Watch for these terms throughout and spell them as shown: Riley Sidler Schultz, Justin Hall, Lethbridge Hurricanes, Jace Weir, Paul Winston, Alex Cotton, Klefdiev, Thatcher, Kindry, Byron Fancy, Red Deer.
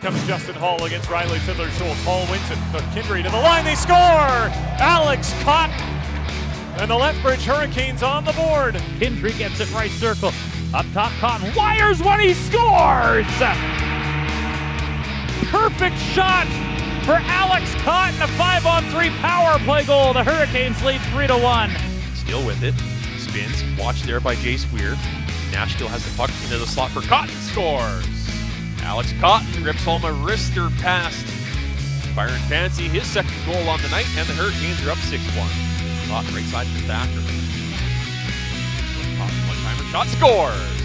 comes Justin Hall against Riley Sidler Schultz. Paul Winston, Kindry to the line, they score! Alex Cotton, and the Lethbridge Hurricanes on the board. Kindry gets it right circle. Up top, Cotton wires one, he scores! Perfect shot for Alex Cotton, a 5-on-3 power play goal. The Hurricanes lead 3-1. Still with it, spins, watched there by Jace Weir. Nashville has the puck into the slot for Cotton, scores! Alex Cotton rips home a wrister pass. Byron Fancy, his second goal on the night, and the Hurricanes are up 6-1. Cotton right side for Thatcher. Cotton one-timer shot, scores!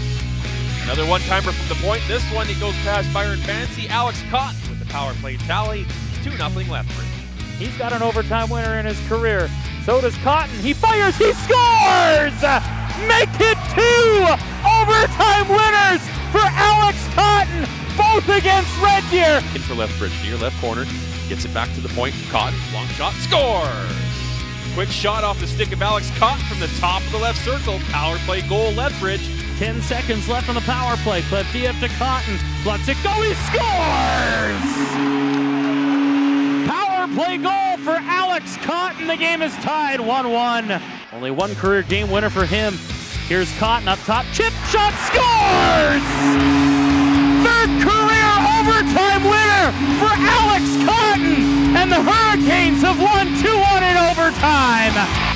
Another one-timer from the point. This one, he goes past Byron Fancy. Alex Cotton with the power play tally. 2-0 Lethbridge. He's got an overtime winner in his career. So does Cotton. He fires, he scores! Make it 2 overtime winners for Alex Cotton, both against Red Deer. In for Lethbridge, near left corner, gets it back to the point. Cotton, long shot, scores! Quick shot off the stick of Alex Cotton from the top of the left circle. Power play goal, Lethbridge. 10 seconds left on the power play. Klefdiev to Cotton, lets it go, he scores! Power play goal for Alex Cotton. The game is tied 1-1. Only one career game winner for him. Here's Cotton up top, chip shot, scores! Third career overtime winner for Alex Cotton, and the Hurricanes have won 2-1 in overtime.